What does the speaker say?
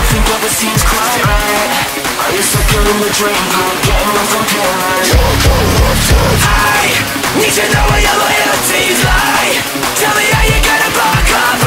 nothing but what seems quite right. Are you stuck in the dream, girl, getting off from paranoid? You're corrupted. I need to know where your loyalties lie. Tell me how you're gonna buck up.